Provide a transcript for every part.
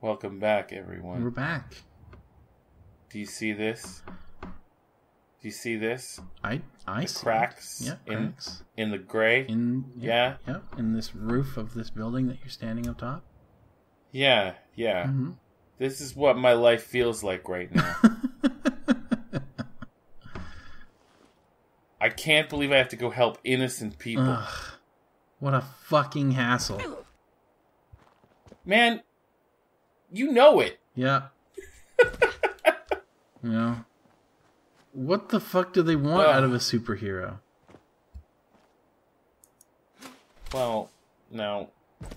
Welcome back, everyone. We're back. Do you see this? I see cracks. Yeah, cracks in the gray. In this roof of this building that you're standing up top. Yeah, yeah. Mm-hmm. This is what my life feels like right now. I can't believe I have to go help innocent people. Ugh, what a fucking hassle. Man, you know it. Yeah. Yeah. What the fuck do they want out of a superhero? Well, no.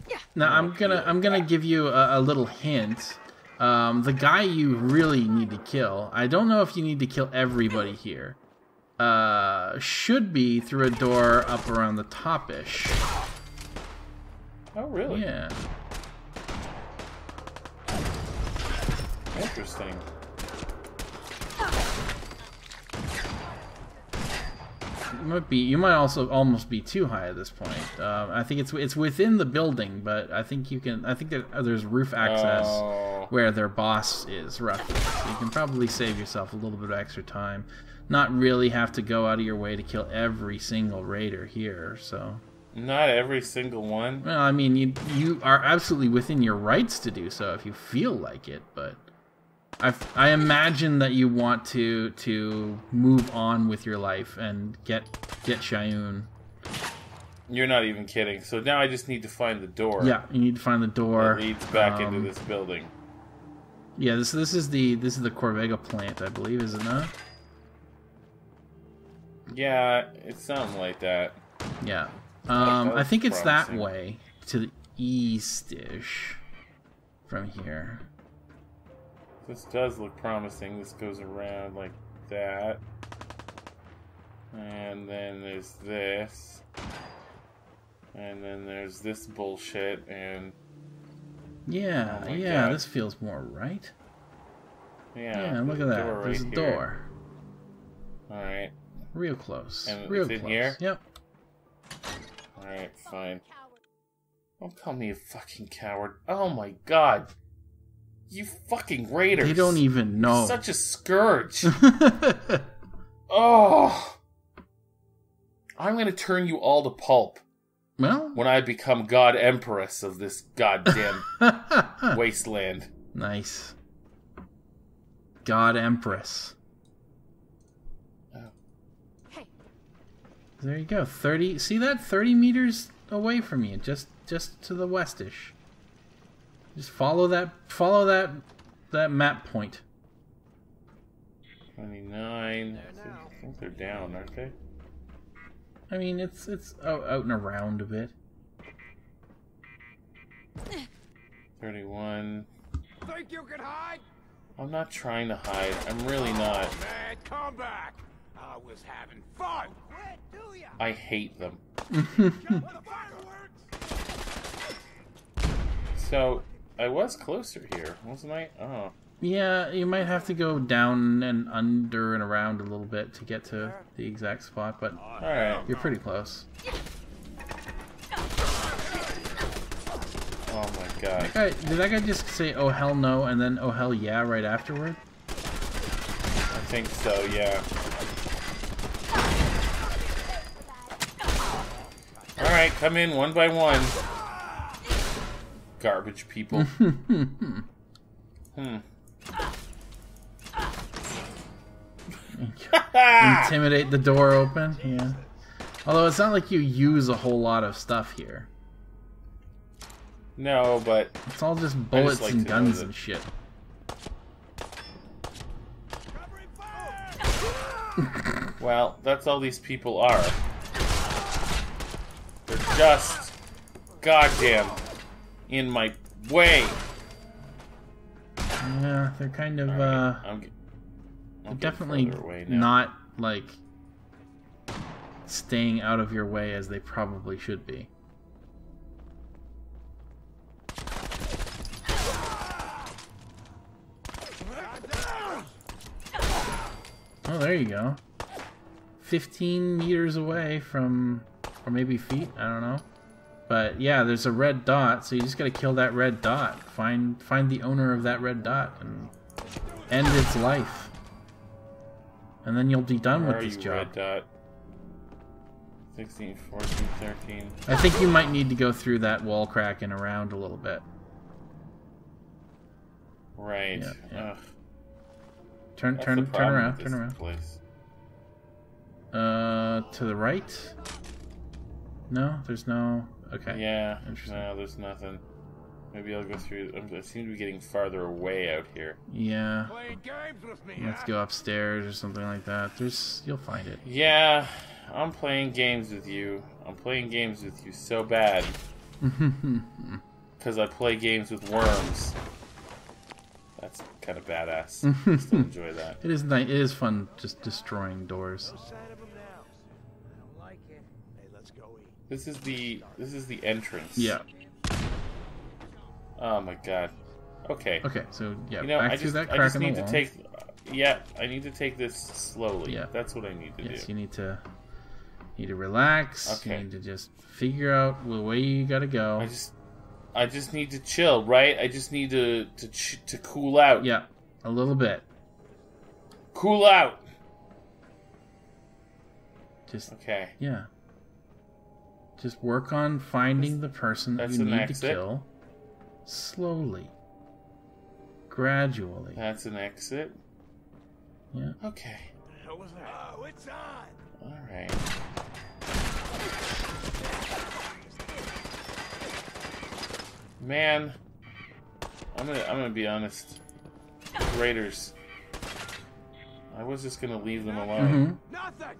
Yeah. Now I'm gonna give you a little hint. The guy you really need to kill. I don't know if you need to kill everybody here. Should be through a door up around the top-ish. Oh, really? Yeah. Interesting. You might also almost be too high at this point. I think it's within the building, but I think you can. I think there's roof access where their boss is roughly. So you can probably save yourself a little bit of extra time. Not really have to go out of your way to kill every single raider here. So. Not every single one. Well, I mean, you are absolutely within your rights to do so if you feel like it, but. I imagine that you want to move on with your life and get Shayun. You're not even kidding. So now I just need to find the door. Yeah, you need to find the door that leads back into this building. Yeah, this is the Corvega plant, I believe, is it not? Yeah, it's something like that. Yeah, I think it's promising. That way to the east-ish from here. This does look promising. This goes around like that. And then there's this. And then there's this bullshit and... Yeah, oh yeah, God. This feels more right. Yeah, look at that. Right there's a door. Alright. Real close. And real close. In here? Yep. Alright, fine. Don't call me a fucking coward. Oh my God! You fucking raiders! You don't even know. Such a scourge. Oh, I'm gonna turn you all to pulp. Well, when I become God Empress of this goddamn wasteland. Nice, God Empress. Oh. Hey. There you go. 30. See that? 30 meters away from you, just to the westish. Just follow that map point. 29. I think they're down, aren't they? I mean, it's out and around a bit. 31. Think you can hide? I'm not trying to hide. I'm really not. Oh, man, come back! I was having fun. Where do ya? I hate them. So. I was closer here, wasn't I? Oh. Yeah, you might have to go down and under and around a little bit to get to the exact spot, but alright. You're pretty close. Oh my God. Did that guy just say, oh hell no, and then oh hell yeah right afterward? I think so, yeah. Alright, come in one by one. Garbage people. Intimidate the door open. Yeah. Although it's not like you use a whole lot of stuff here. No, but it's all just bullets and guns and shit. Well, that's all these people are. They're just goddamn. In my way. Yeah, they're kind of right. I'm definitely not like staying out of your way as they probably should be. Oh, there you go. 15 meters away from, or maybe feet, I don't know. But yeah, there's a red dot, so you just gotta kill that red dot. Find the owner of that red dot and end its life. And then you'll be done with this job. Red dot? 16, 14, 13. I think you might need to go through that wall crack and around a little bit. Right. Yeah, yeah. Turn around. Turn around. Place. To the right? No, there's no. Okay. Yeah. Interesting. No, there's nothing. Maybe I'll go through. I seem to be getting farther away out here. Yeah. Playing games with me, let's go upstairs or something like that. You'll find it. Yeah, I'm playing games with you. I'm playing games with you so bad. Because I play games with worms. That's kind of badass. I still enjoy that. It is nice. It is fun just destroying doors. This is the entrance. Yeah. Oh my god. Okay. Okay, so yeah, you know, back through that crack in the wall. I need to take this slowly. Yeah. That's what I need to do. Yes, you need to relax. Okay. You need to just figure out the way you gotta go. I just need to chill, right? I just need to cool out. Yeah, a little bit. Cool out. Just okay. Yeah. Just work on finding the person that you need to kill. Slowly. Gradually. That's an exit. Yeah. Okay. What the hell was that? Oh, it's on! Alright. Man. I'm gonna be honest. Raiders. I was just gonna leave them alone. Nothing.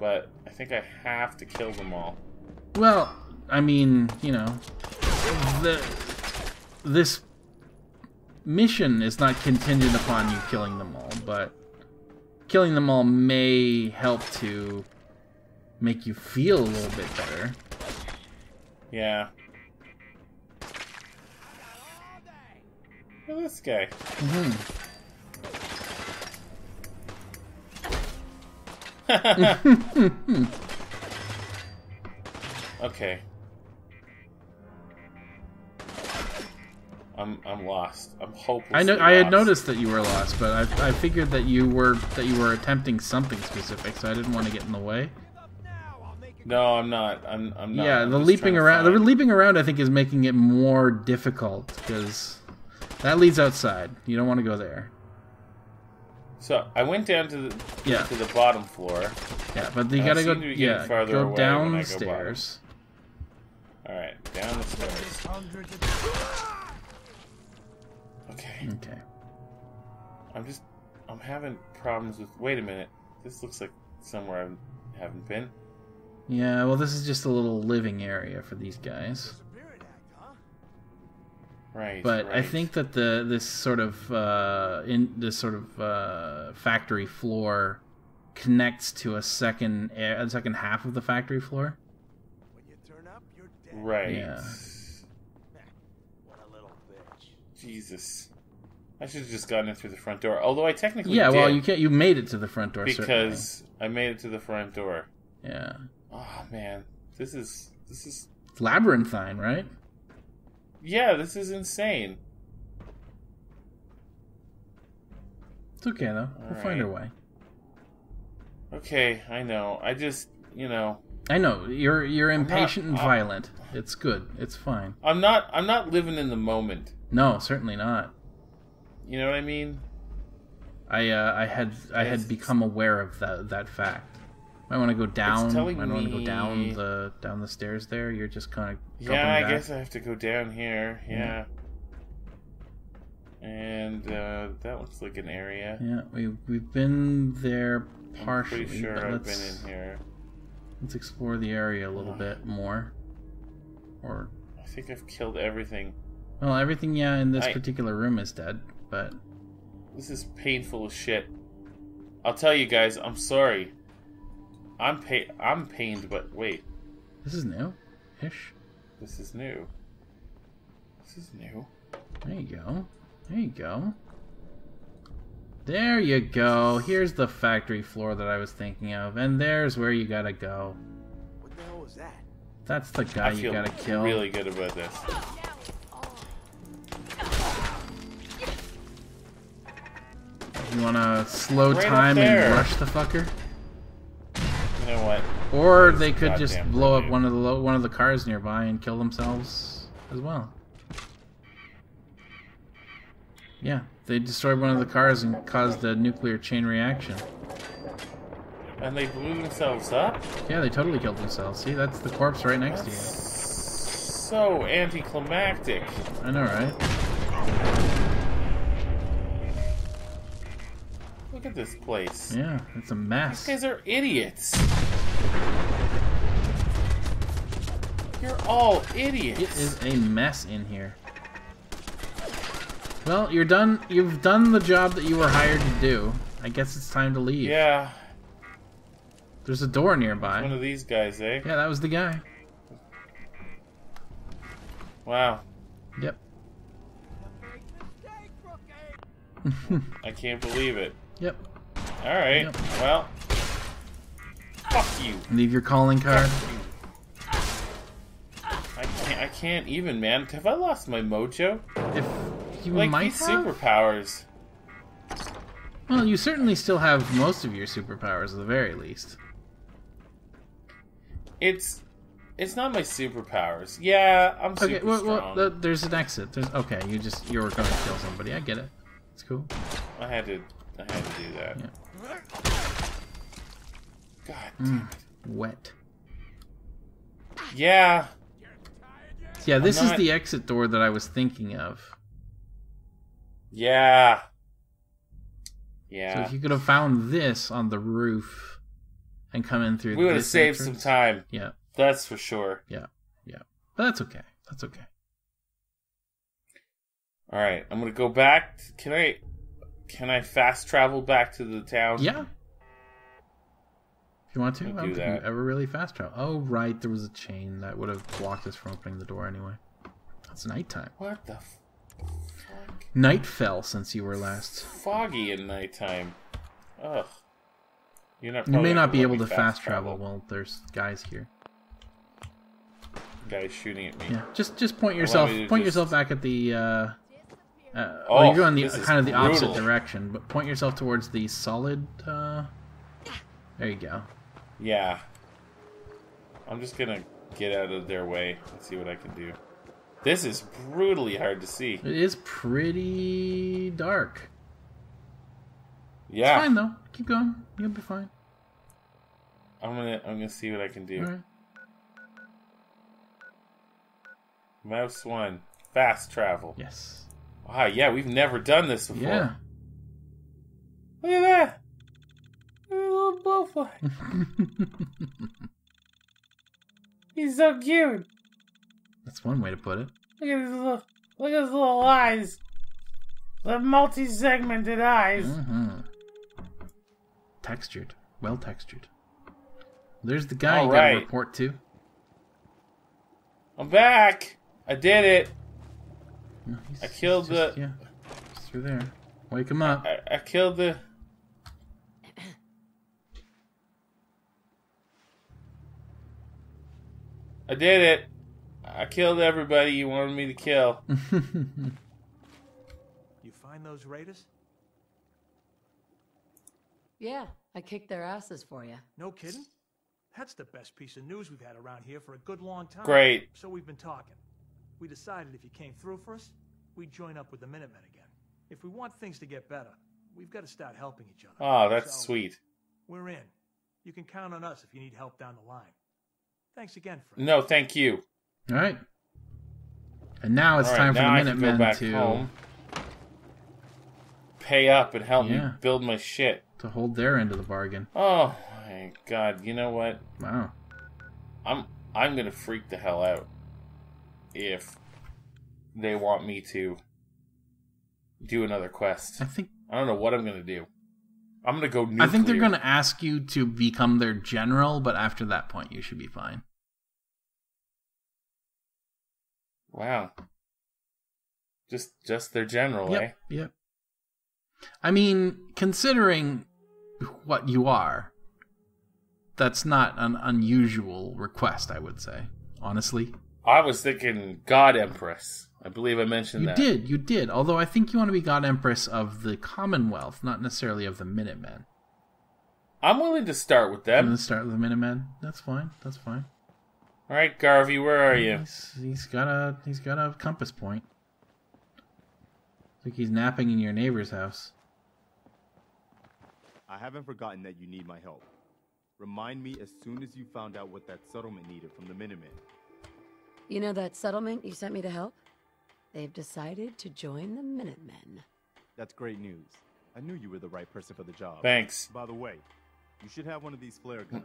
But I think I have to kill them all. Well, I mean, you know, this mission is not contingent upon you killing them all, but killing them all may help to make you feel a little bit better. Yeah. Look at this guy. Okay. I'm lost. I'm hopeless. I know. I had noticed that you were lost, but I figured that you were attempting something specific, so I didn't want to get in the way. No, I'm not. I'm not. Yeah, the leaping around I think is making it more difficult because that leads outside. You don't want to go there. So I went down to the bottom floor. Yeah, but you gotta go down the stairs. All right, down the stairs. Okay. Okay. I'm having problems with. Wait a minute. This looks like somewhere I haven't been. Yeah. Well, this is just a little living area for these guys. Right. But right. I think that this sort of factory floor connects to a second half of the factory floor. When you turn up, you're dead. Right. Yeah. Jesus, I should have just gotten in through the front door. Although I technically did. Well, you can't. You made it to the front door because certainly. I made it to the front door. Yeah. Oh man, this is labyrinthine, right? Yeah, this is insane. It's okay though. We'll find our way. Okay, I know. I just, you know. I know you're impatient and violent. It's good. It's fine. I'm not living in the moment. No, certainly not. You know what I mean? I had become aware of that fact. I want to go down. I want to go down the stairs there. You're just kind of I guess I have to go down here. Yeah. And that looks like an area. Yeah, we've been there partially. I'm pretty sure but I've been in here. Let's explore the area a little bit more. Or I think I've killed everything. Well, everything, yeah, in this particular room is dead, but... This is painful as shit. I'll tell you guys, I'm sorry. I'm pained, but wait. This is new-ish. This is new. This is new. There you go. There you go. There you go. Here's the factory floor that I was thinking of, and there's where you gotta go. What the hell was that? That's the guy you gotta kill. I feel really good about this. You wanna slow time and rush the fucker? You know what? Or they could just blow up one of the cars nearby and kill themselves as well. Yeah, they destroyed one of the cars and caused a nuclear chain reaction. And they blew themselves up? Yeah, they totally killed themselves. See, that's the corpse right next to you. So anticlimactic. I know, right? Look at this place. Yeah, it's a mess. These guys are idiots. You're all idiots. It is a mess in here. Well, you're done. You've done the job that you were hired to do. I guess it's time to leave. Yeah. There's a door nearby. It's one of these guys, eh? Yeah, that was the guy. Wow. Yep. I can't believe it. Yep. All right. Yep. Well. Fuck you. Leave your calling card. I can't even, man. Have I lost my mojo? If you like might these have superpowers. Well, you certainly still have most of your superpowers at the very least. It's not my superpowers. Yeah, I'm super strong. Well, there's an exit. Okay, you were going to kill somebody. I get it. It's cool. I had to do that. Yeah. God damn it. Wet. Yeah. Yeah, this is the exit door that I was thinking of. Yeah. Yeah. So if you could have found this on the roof and come in through this, we would have saved some time. Yeah. That's for sure. Yeah. Yeah. But that's okay. That's okay. All right. I'm going to go back. Can I fast travel back to the town? Yeah. If you want to. I don't think you ever really fast travel. Oh, right. There was a chain that would have blocked us from opening the door anyway. It's nighttime. What the f... Night fell since you were last. Foggy at nighttime. Ugh. You may not be able to fast travel while there's guys here. Guys shooting at me. Yeah. Just point yourself back at the. Oh, you're going the kind of the opposite direction, but point yourself towards the solid. There you go. Yeah. I'm just gonna get out of their way and see what I can do. This is brutally hard to see. It is pretty dark. Yeah. It's fine though. Keep going. You'll be fine. I'm gonna see what I can do. Right. Mouse one. Fast travel. Yes. Wow, yeah, we've never done this before. Yeah. Look at that. Look at a little blowfly. He's so cute. That's one way to put it. Look at his little eyes. The multi-segmented eyes. Mm-hmm. Textured. Well textured. There's the guy you gotta report to. I'm back! I did it! No, I killed the... Yeah, he's through there. Wake him up. I killed the... I did it! I killed everybody you wanted me to kill. You find those raiders? Yeah, I kicked their asses for you. No kidding? That's the best piece of news we've had around here for a good long time. Great. So we've been talking. We decided if you came through for us, we'd join up with the Minutemen again. If we want things to get better, we've got to start helping each other. Oh, that's sweet. We're in. You can count on us if you need help down the line. Thanks again, friend. No, thank you. All right, and now it's time for the Minutemen to pay up and help me build my shit to hold their end of the bargain. Oh my God! You know what? Wow, I'm gonna freak the hell out if they want me to do another quest. I don't know what I'm gonna do. I'm gonna go nuclear. I think they're gonna ask you to become their general, but after that point, you should be fine. Wow. Just their general, eh? Yep. I mean, considering what you are, that's not an unusual request, I would say. honestly. I was thinking God Empress. I believe I mentioned that. You did. Although I think you want to be God Empress of the Commonwealth, not necessarily of the Minutemen. I'm willing to start with them. I'm going to start with the Minutemen. That's fine. All right, Garvey, where are you? He's got a compass point. It's like he's napping in your neighbor's house. I haven't forgotten that you need my help. Remind me as soon as you found out what that settlement needed from the Minutemen. You know that settlement you sent me to help? They've decided to join the Minutemen. That's great news. I knew you were the right person for the job. Thanks. By the way, you should have one of these flare guns.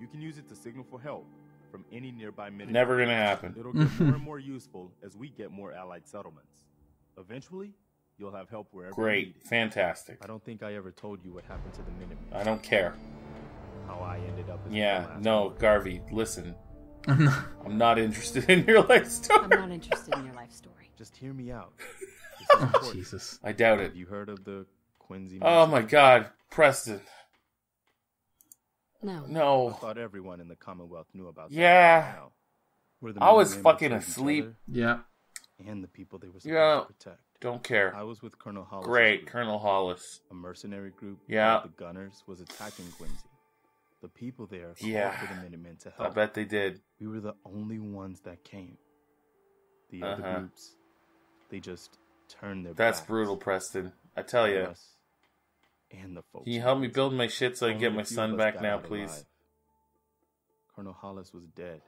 You can use it to signal for help from any nearby Minutemen. Never gonna happen. It'll get more and more useful as we get more allied settlements. Eventually, you'll have help wherever needed. Great. Fantastic. I don't think I ever told you what happened to the Minutemen. I don't care. How I ended up as Garvey, listen. I'm not interested in your life story. Just hear me out. Oh, Jesus. I doubt it. You heard of the Quincy? Oh my God, Preston. No. I thought everyone in the Commonwealth knew about. Yeah. I was fucking asleep. Yeah. And the people they were supposed to protect. Don't care. I was with Colonel Hollis. Great, Colonel Hollis. A mercenary group. Yeah. The Gunners was attacking Quincy. The people there called for the Minutemen to help. I bet they did. We were the only ones that came. The other groups, they just turned their backs. That's brutal, Preston. I tell you. And the folks. Can you help me build my shit so I can get my son back now, please? Alive. Colonel Hollis was dead.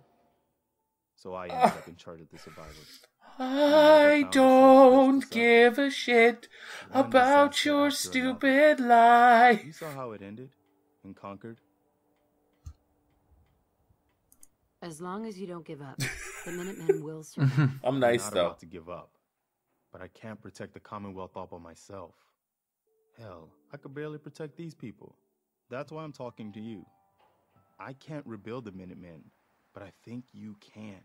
So I ended up in charge of the survivors. I don't give a shit about your stupid lie. You saw how it ended and conquered. As long as you don't give up, the Minutemen will survive. I'm nice, though. I'm not about to give up, but I can't protect the Commonwealth all by myself. Hell, I could barely protect these people. That's why I'm talking to you. I can't rebuild the Minutemen, but I think you can.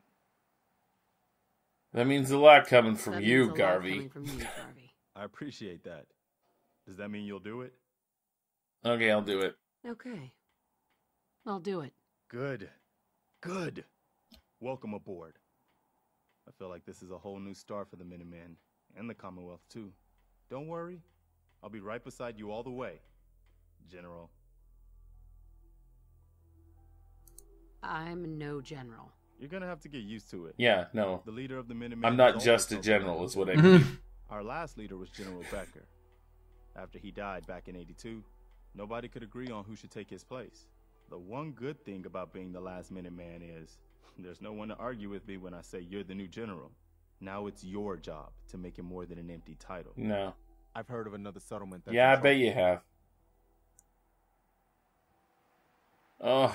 That means a lot coming from you, Garvey. I appreciate that. Does that mean you'll do it? Okay, I'll do it. Okay. I'll do it. Good. Welcome aboard. I feel like this is a whole new start for the Minutemen and the Commonwealth, too. Don't worry. I'll be right beside you all the way, General. I'm no general. You're going to have to get used to it. Yeah, no. The leader of the Minutemen. I'm not just a general is what I mean. Our last leader was General Becker. After he died back in '82, nobody could agree on who should take his place. The one good thing about being the last Minuteman is there's no one to argue with me when I say you're the new general. Now it's your job to make it more than an empty title. No. I've heard of another settlement. Yeah, I bet you have. Oh,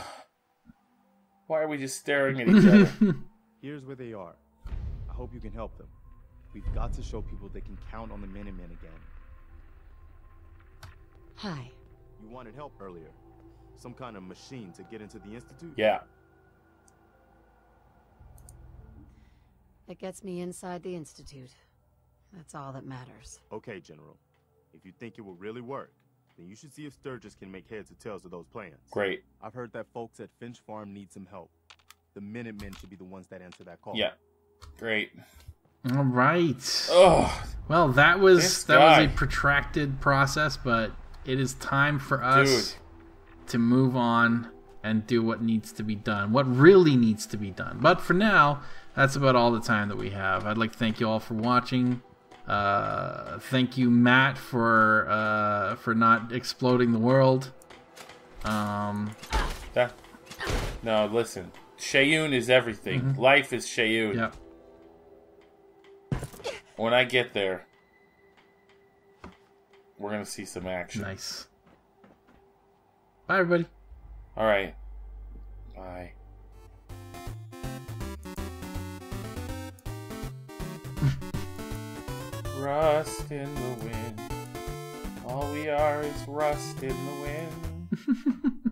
why are we just staring at each other? Here's where they are. I hope you can help them. We've got to show people they can count on the Minutemen again. Hi. You wanted help earlier. Some kind of machine to get into the Institute? Yeah. It gets me inside the Institute. That's all that matters. Okay, General. If you think it will really work, then you should see if Sturges can make heads or tails of those plans. Great. I've heard that folks at Finch Farm need some help. The Minutemen should be the ones that answer that call. Yeah. Great. All right. Oh. Well, that was a protracted process, but it is time for us to move on and do what needs to be done, what really needs to be done. But for now, that's about all the time that we have. I'd like to thank you all for watching. Thank you, Matt, for not exploding the world. No, listen. Shayun is everything. Life is Shayun. Yep. When I get there, we're going to see some action. Nice. Bye, everybody. All right. Bye. Rust in the wind. All we are is rust in the wind.